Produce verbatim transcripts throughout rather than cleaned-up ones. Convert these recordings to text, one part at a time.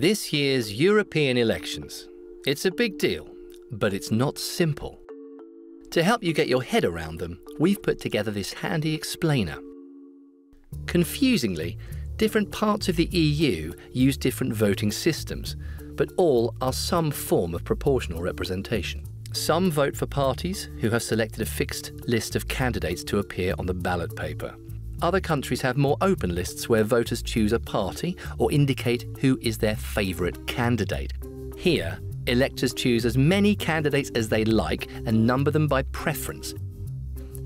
This year's European elections. It's a big deal, but it's not simple. To help you get your head around them, we've put together this handy explainer. Confusingly, different parts of the E U use different voting systems, but all are some form of proportional representation. Some vote for parties who have selected a fixed list of candidates to appear on the ballot paper. Other countries have more open lists where voters choose a party or indicate who is their favourite candidate. Here, electors choose as many candidates as they like and number them by preference.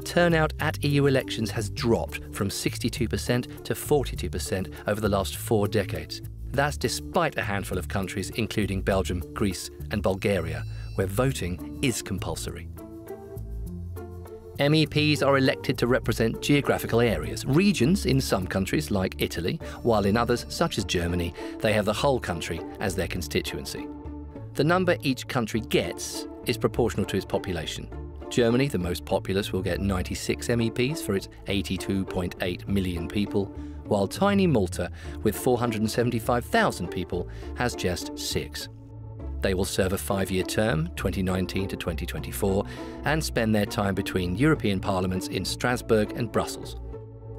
Turnout at E U elections has dropped from sixty-two percent to forty-two percent over the last four decades. That's despite a handful of countries, including Belgium, Greece and Bulgaria, where voting is compulsory. M E Ps are elected to represent geographical areas, regions in some countries like Italy, while in others, such as Germany, they have the whole country as their constituency. The number each country gets is proportional to its population. Germany, the most populous, will get ninety-six M E Ps for its eighty-two point eight million people, while tiny Malta, with four hundred seventy-five thousand people, has just six. They will serve a five-year term, twenty nineteen to twenty twenty-four, and spend their time between European parliaments in Strasbourg and Brussels.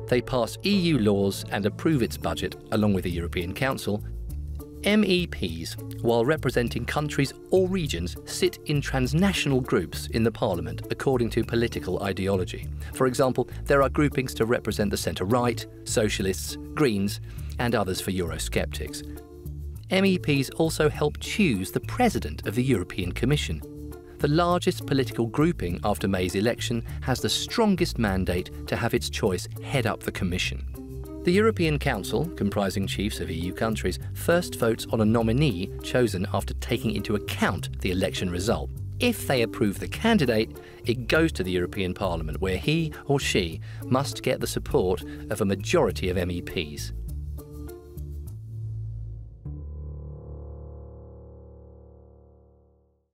They pass E U laws and approve its budget, along with the European Council. M E Ps, while representing countries or regions, sit in transnational groups in the parliament according to political ideology. For example, there are groupings to represent the centre-right, socialists, Greens, and others for Eurosceptics. M E Ps also help choose the president of the European Commission. The largest political grouping after May's election has the strongest mandate to have its choice head up the Commission. The European Council, comprising chiefs of E U countries, first votes on a nominee chosen after taking into account the election result. If they approve the candidate, it goes to the European Parliament, where he or she must get the support of a majority of M E Ps.